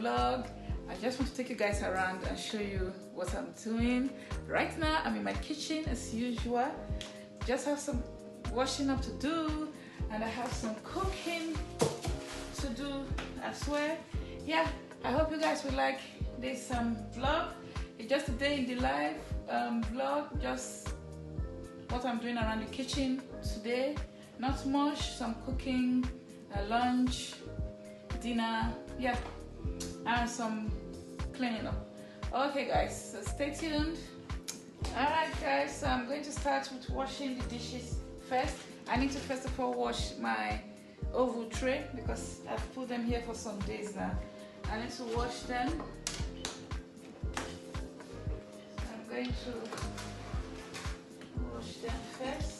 vlog. I just want to take you guys around and show you what I'm doing. Right now I'm in my kitchen as usual. Just have some washing up to do, and I have some cooking to do as well. Yeah, I hope you guys will like this vlog. It's just a day in the life vlog, just what I'm doing around the kitchen today. Not much, some cooking, lunch, dinner, yeah, and some cleaning up. Okay guys, so stay tuned. Alright guys, so I'm going to start with washing the dishes first. I need to first of all wash my oval tray because I've put them here for some days now. I need to wash them. I'm going to wash them first.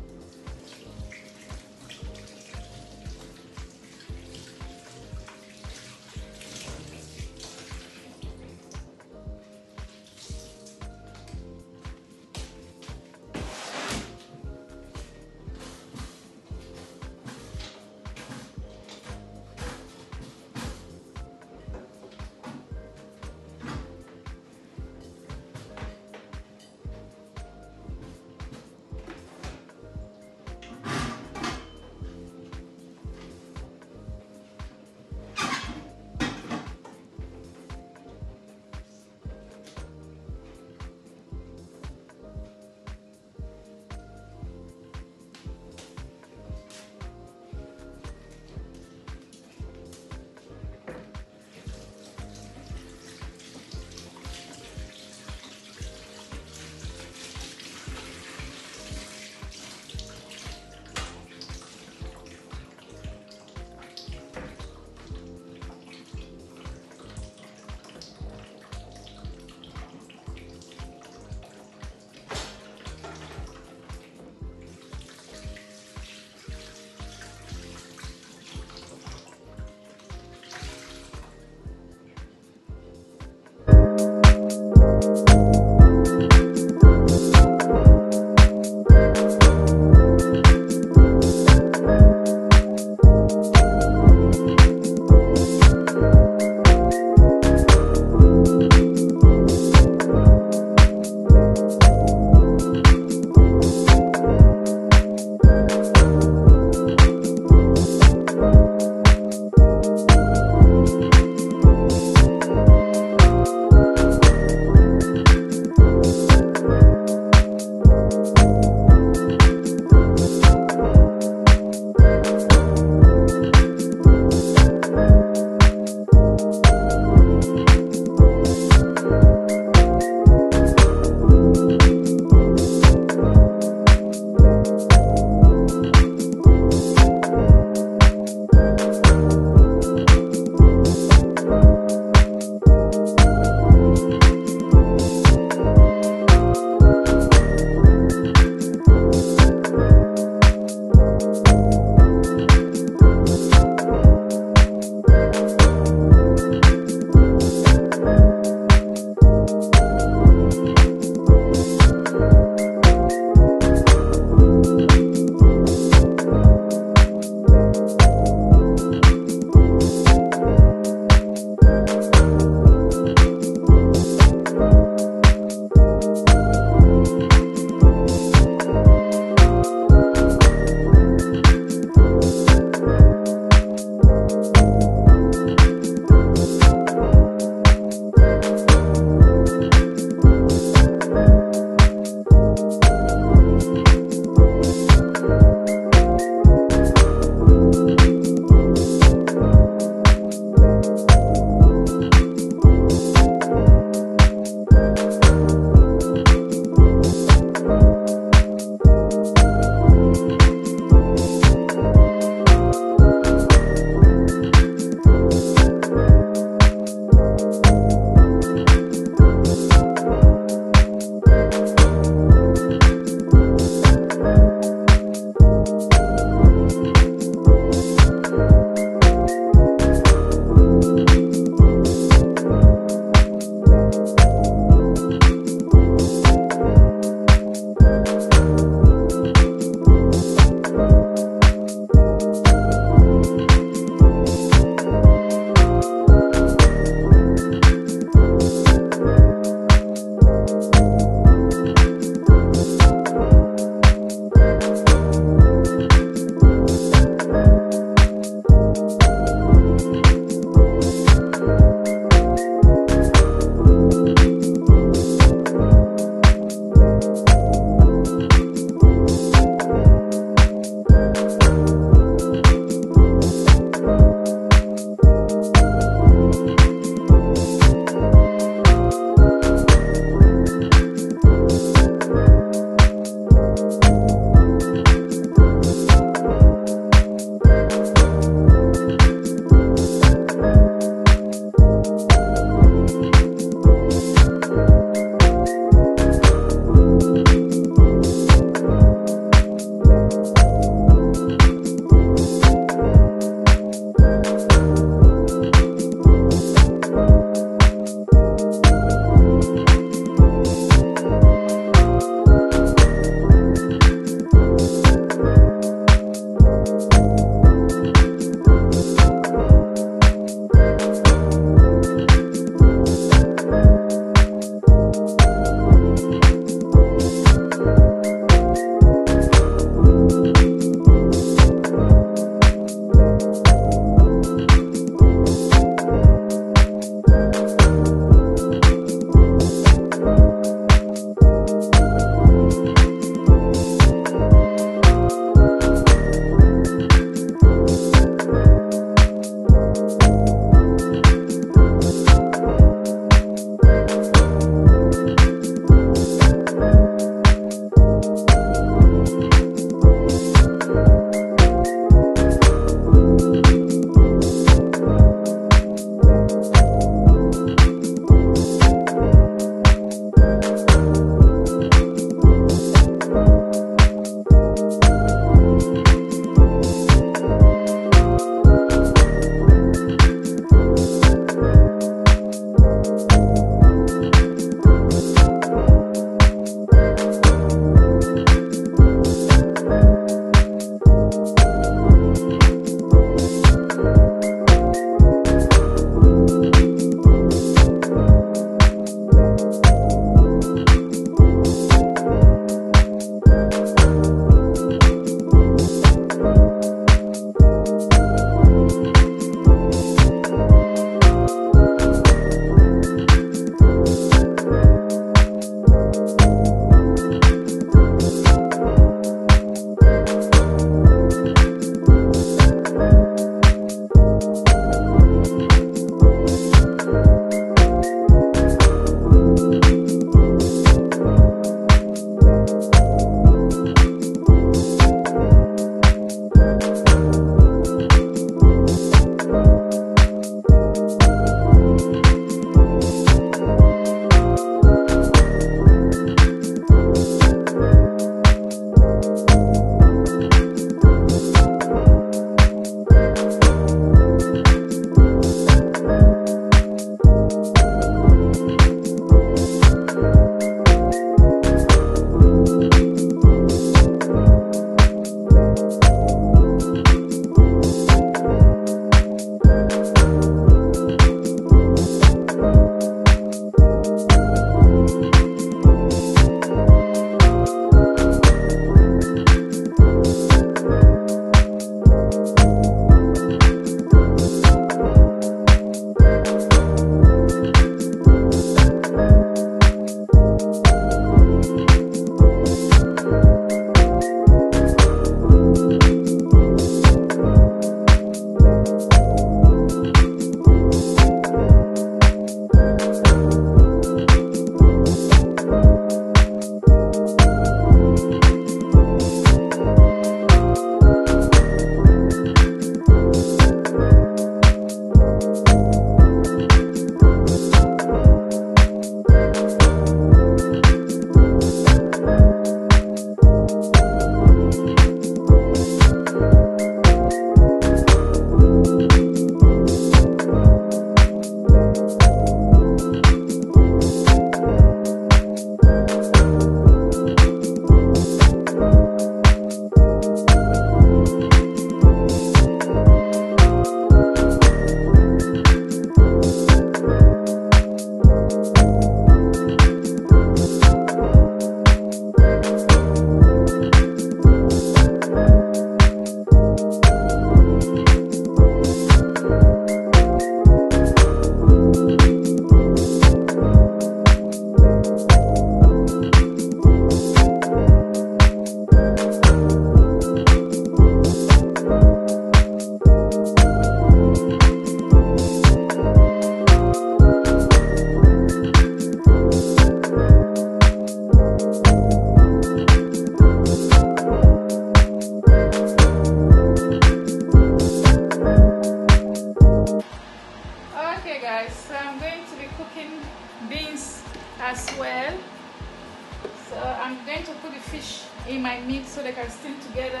in my meat so they can stick together.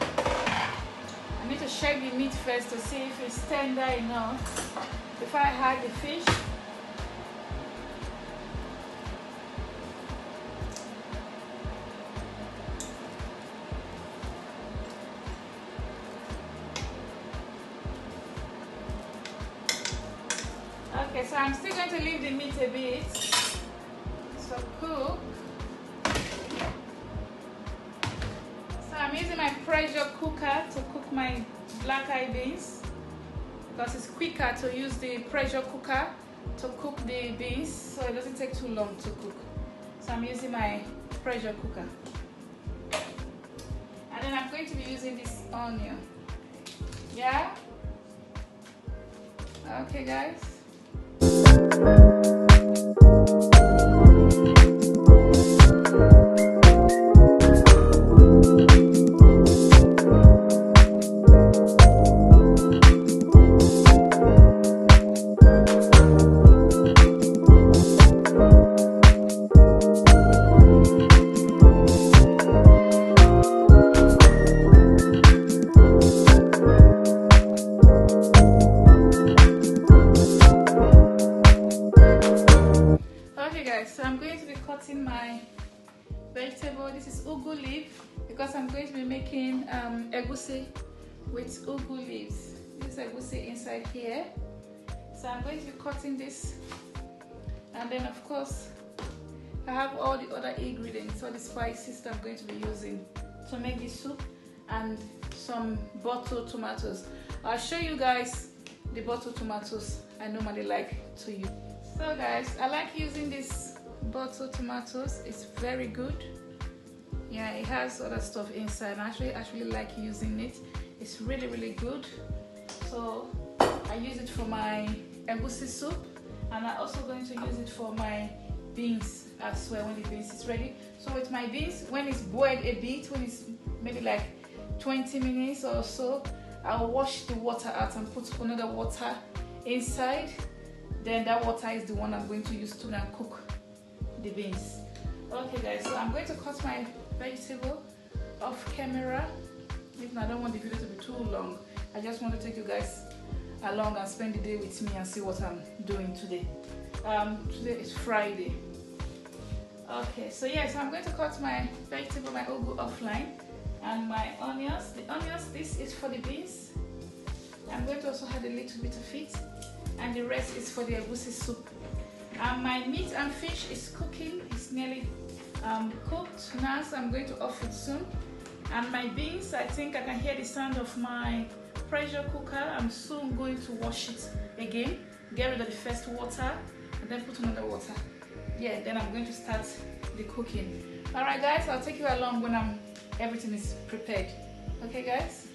I need to shake the meat first to see if it's tender enough. If I had the fish, okay, so I'm still going to leave the meat a bit so cook. So I'm using my pressure cooker to cook my black-eyed beans because it's quicker to use the pressure cooker to cook the beans, so it doesn't take too long to cook. So I'm using my pressure cooker, and then I'm going to be using this onion. Yeah, okay guys. This is ugu leaf because I'm going to be making egusi with ugu leaves. This is egusi inside here. So I'm going to be cutting this, and then of course I have all the other ingredients, all the spices that I'm going to be using to make this soup, and some bottled tomatoes. I'll show you guys the bottled tomatoes I normally like to use. So guys, I like using these bottled tomatoes. It's very good. Yeah, it has other stuff inside. I actually like using it. It's really, really good. So I use it for my egusi soup, and I'm also going to use it for my beans as well when the beans is ready. So with my beans, when it's boiled a bit, when it's maybe like 20 minutes or so, I'll wash the water out and put another water inside. Then that water is the one I'm going to use to now cook the beans. Okay guys, so I'm going to cut my vegetable off camera. Even I don't want the video to be too long. I just want to take you guys along and spend the day with me and see what I'm doing today. Today is Friday. Okay, so yeah, so I'm going to cut my vegetable, my ugu offline, and my onions. The onions, this is for the beans. I'm going to also add a little bit of it, and the rest is for the abusi soup. And my meat and fish is cooking. It's nearly cooked now, so I'm going to off it soon. And my beans, I think I can hear the sound of my pressure cooker. I'm soon going to wash it again, get rid of the first water, and then put another water. Yeah, then I'm going to start the cooking. All right guys, I'll take you along when everything is prepared. Okay guys.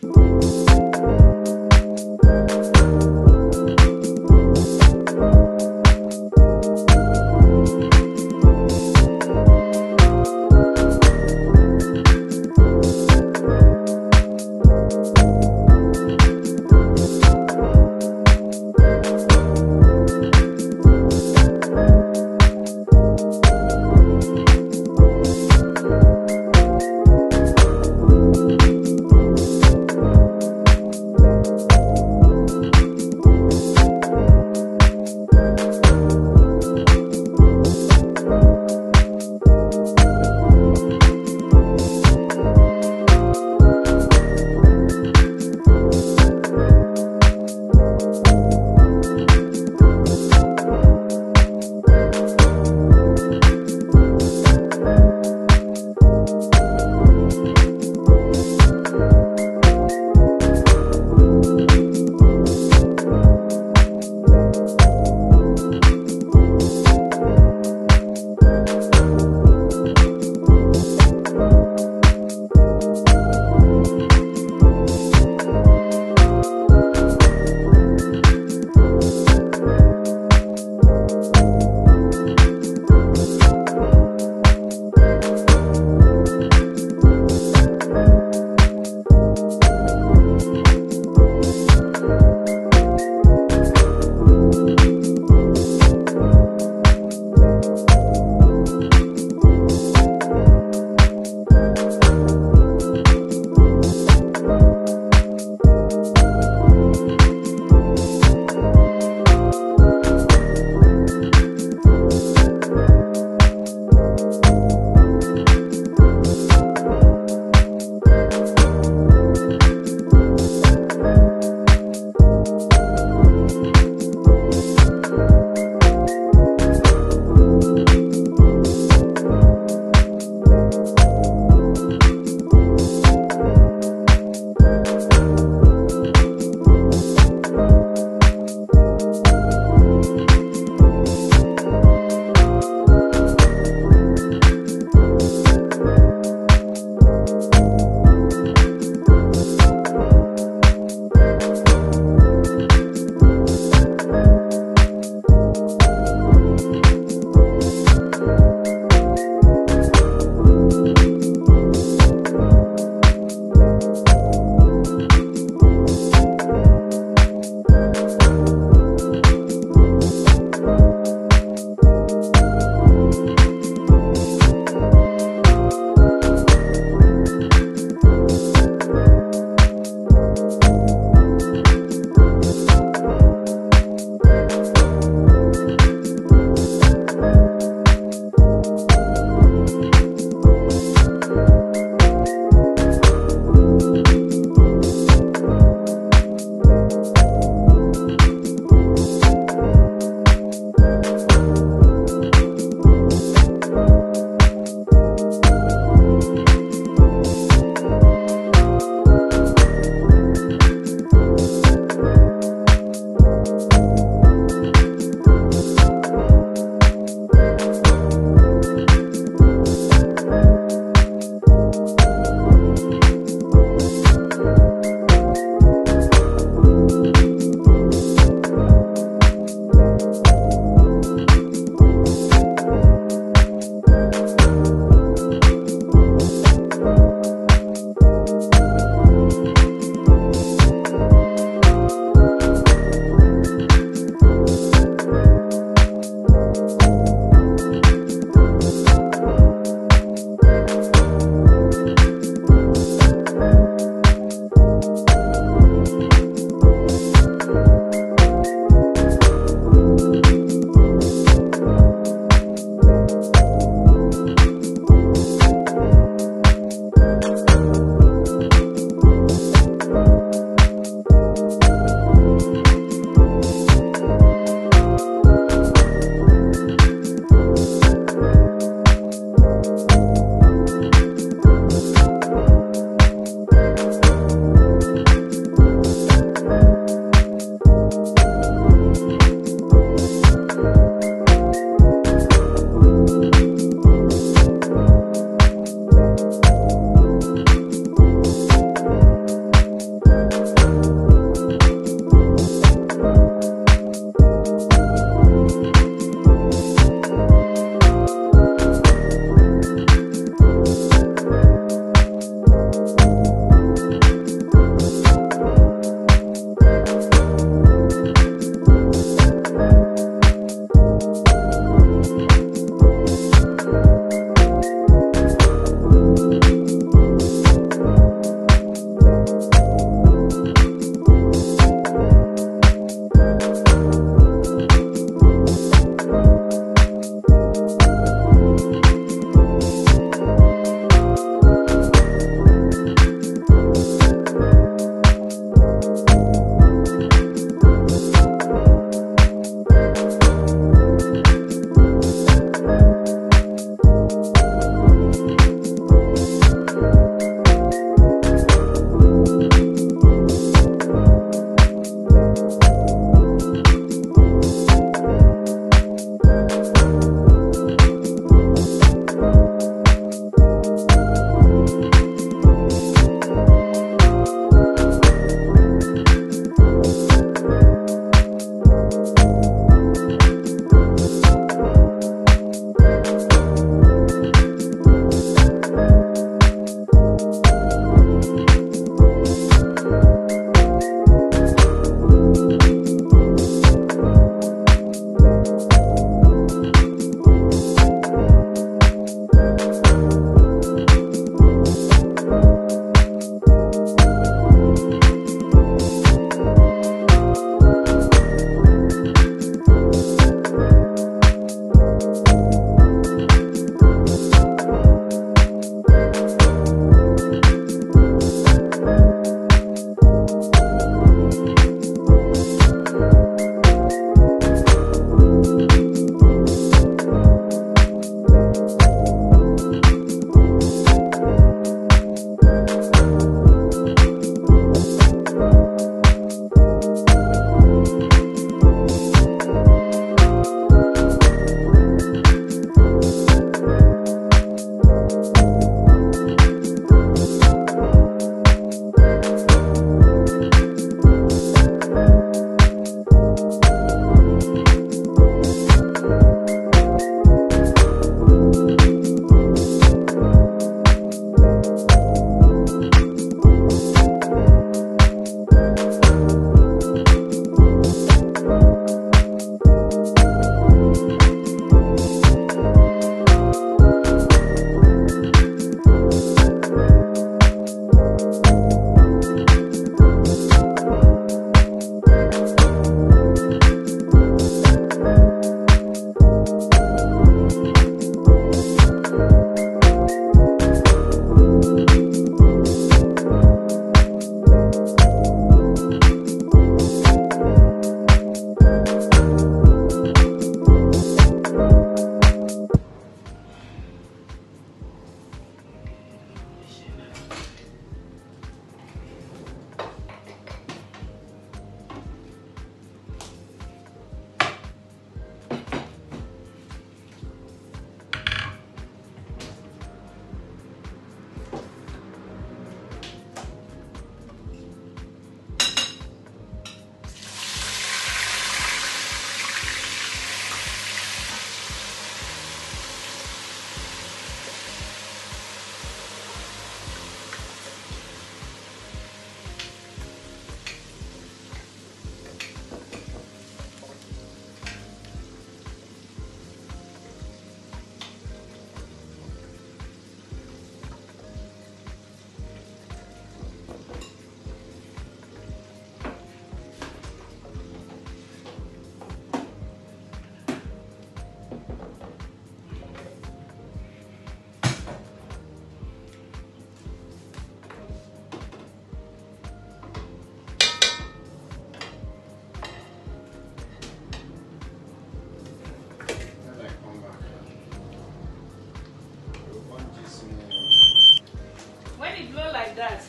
that.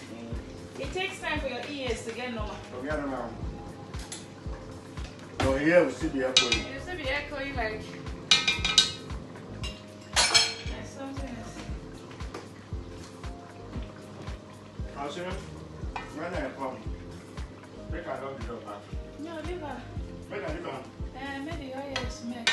It takes time for your ears to get normal. Forget normal. Your ear will still be echoing. It will still be echoing like something else. I'll see you. When I come, make a little bit of that. No, leave her. Make a little. Maybe your ears make.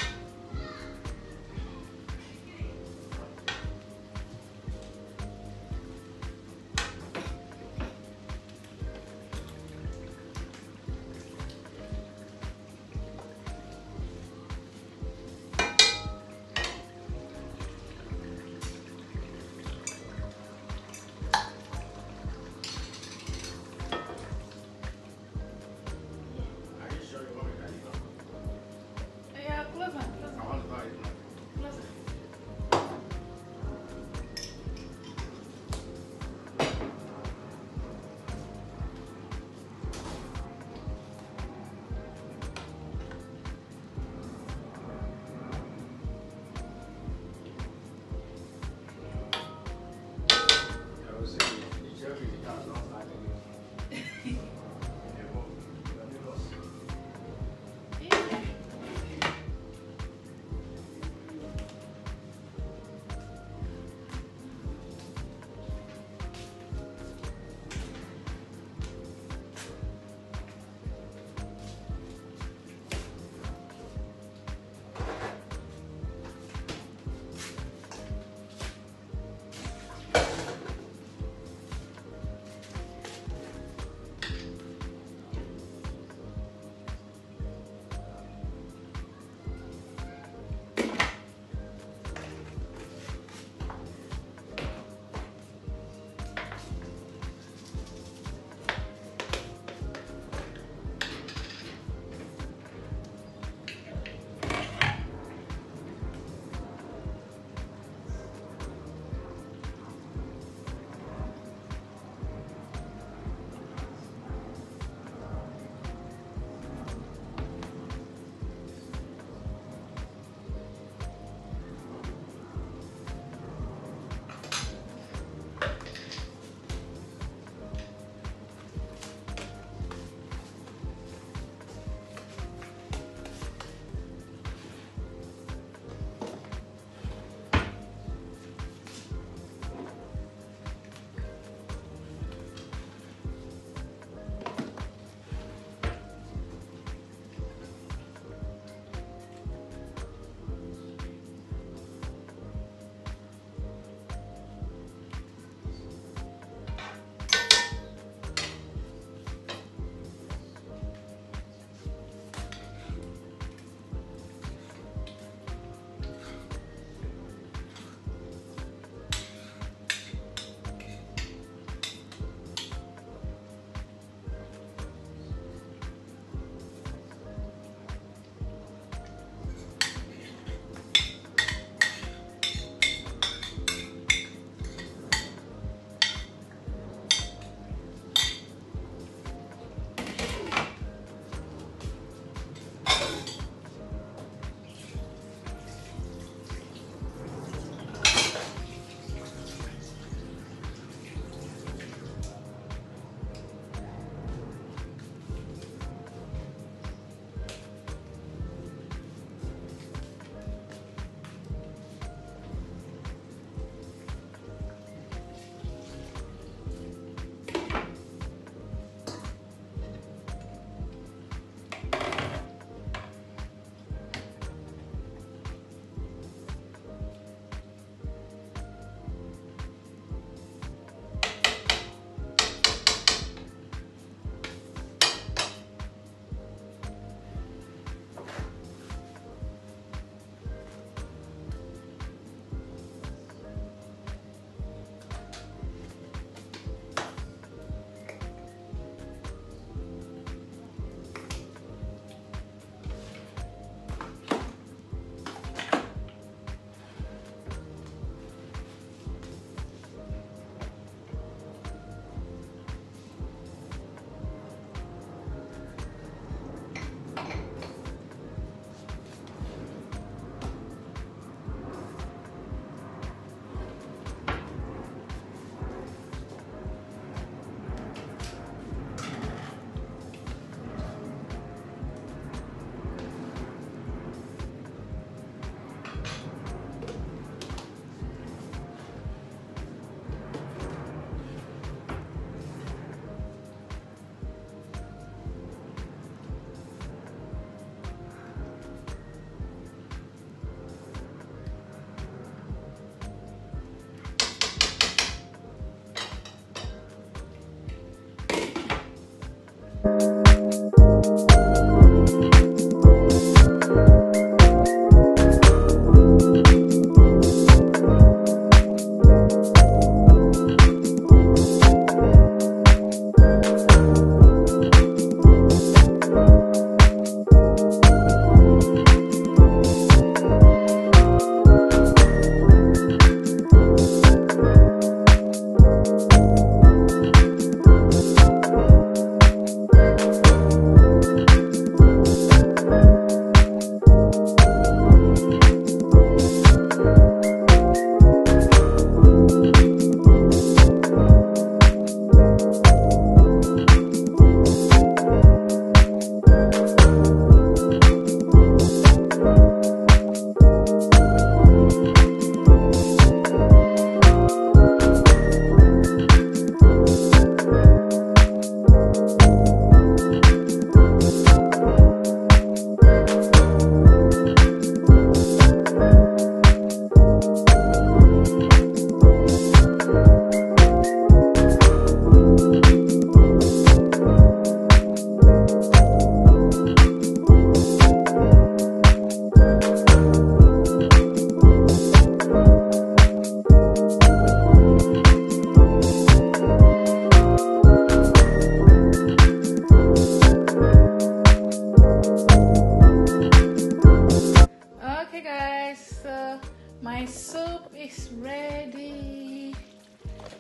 My soup is ready.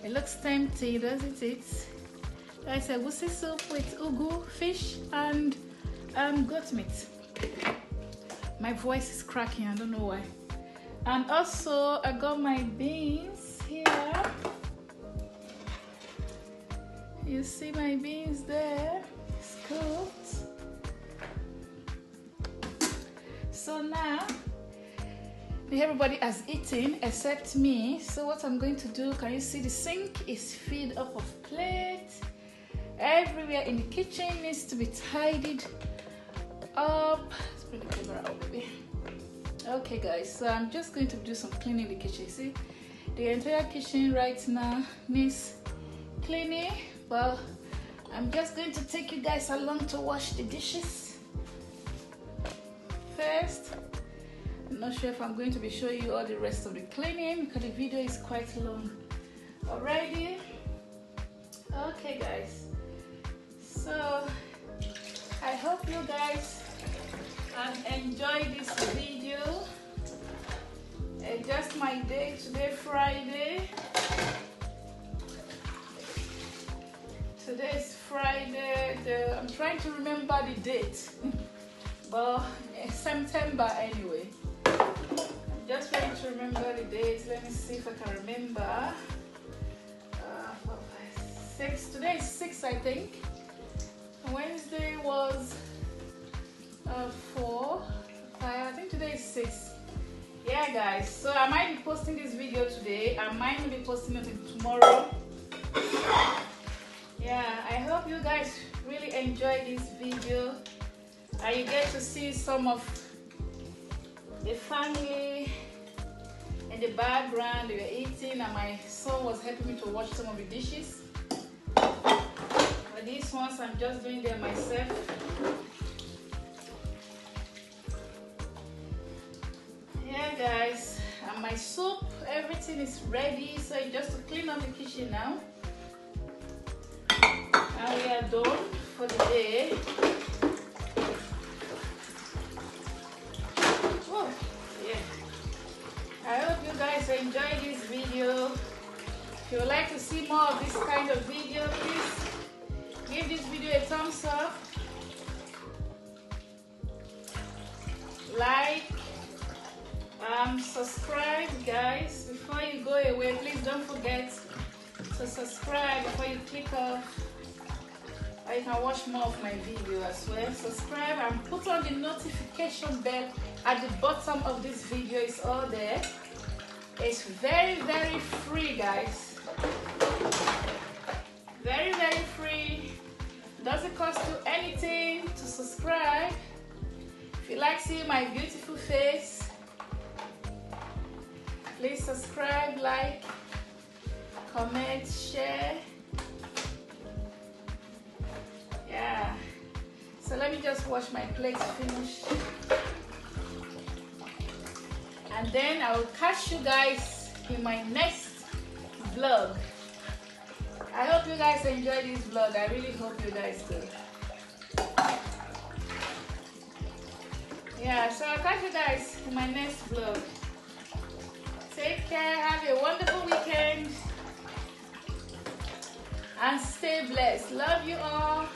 It looks tempting, doesn't it? It's a egusi soup with ugu, fish, and goat meat. My voice is cracking, I don't know why. And also, I got my beans here. You see my beans there? It's cooked. So now, everybody has eaten except me, so what I'm going to do, can you see the sink is filled up of plates? Everywhere in the kitchen needs to be tidied up. Let's bring the camera up a bit. Okay guys, so I'm just going to do some cleaning in the kitchen. See, the entire kitchen right now needs cleaning. Well, I'm just going to take you guys along to wash the dishes first. I'm not sure if I'm going to be showing you all the rest of the cleaning because the video is quite long already. Okay guys, so I hope you guys enjoy this video. It's just my day today, Friday. Today is Friday. I'm trying to remember the date, but it's September anyway. Just trying to remember the dates. Let me see if I can remember. 4, 5, 6. Today is 6, I think. Wednesday was 4, 5. I think today is 6. Yeah, guys. So I might be posting this video today. I might not be posting it tomorrow. Yeah. I hope you guys really enjoy this video, and you get to see some of the family in the background. They were eating and my son was helping me to wash some of the dishes, but these ones I'm just doing them myself. Yeah guys, and my soup, everything is ready, so you just to clean up the kitchen now and we are done for the day. I hope you guys enjoyed this video. If you would like to see more of this kind of video, please give this video a thumbs up, like, subscribe guys. Before you go away, please don't forget to subscribe before you click off. You can watch more of my video as well. Subscribe and put on the notification bell at the bottom of this video. It's all there. It's very, very free guys, very, very free. Doesn't cost you anything to subscribe. If you like seeing my beautiful face, please subscribe, like, comment, share. Yeah. just wash my plates finish. And then I will catch you guys in my next vlog. I hope you guys enjoy this vlog. I really hope you guys do. Yeah, so I'll catch you guys in my next vlog. Take care, have a wonderful weekend, and stay blessed. Love you all.